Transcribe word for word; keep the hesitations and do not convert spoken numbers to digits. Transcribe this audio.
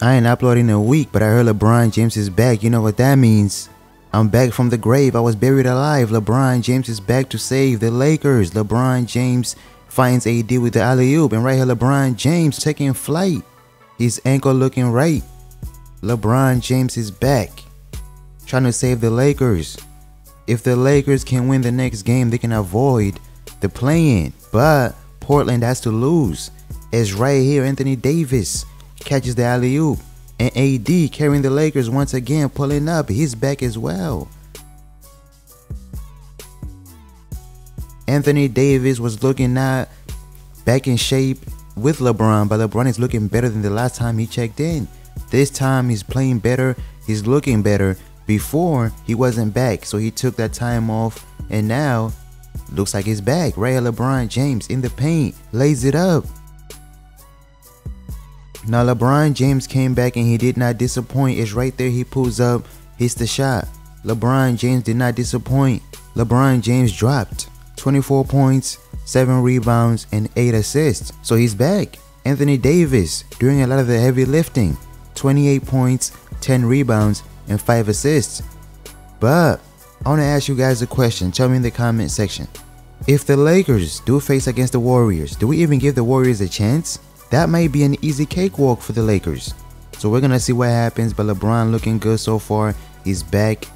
I ain't uploaded in a week, but I heard LeBron James is back. You know what that means. I'm back from the grave. I was buried alive. LeBron James is back to save the Lakers. LeBron James finds A D with the alley-oop, and right here LeBron James taking flight. His ankle looking right. LeBron James is back, trying to save the Lakers. If the Lakers can win the next game, they can avoid the play-in. But Portland has to lose. It's right here, Anthony Davis catches the alley-oop. And A D carrying the Lakers once again, pulling up. He's back as well. Anthony Davis was looking not back in shape with LeBron, but LeBron is looking better than the last time he checked in. This time he's playing better, he's looking better. Before he wasn't back, so he took that time off, and now looks like he's back. Right here, LeBron James in the paint, lays it up. Now LeBron James came back and he did not disappoint. It's right there, he pulls up, hits the shot. LeBron James did not disappoint. LeBron James dropped twenty-four points, seven rebounds, and eight assists. So he's back. Anthony Davis doing a lot of the heavy lifting. twenty-eight points, ten rebounds, and five assists. But I want to ask you guys a question. Tell me in the comment section. If the Lakers do face against the Warriors, do we even give the Warriors a chance? That might be an easy cakewalk for the Lakers. So we're going to see what happens. But LeBron looking good so far. He's back.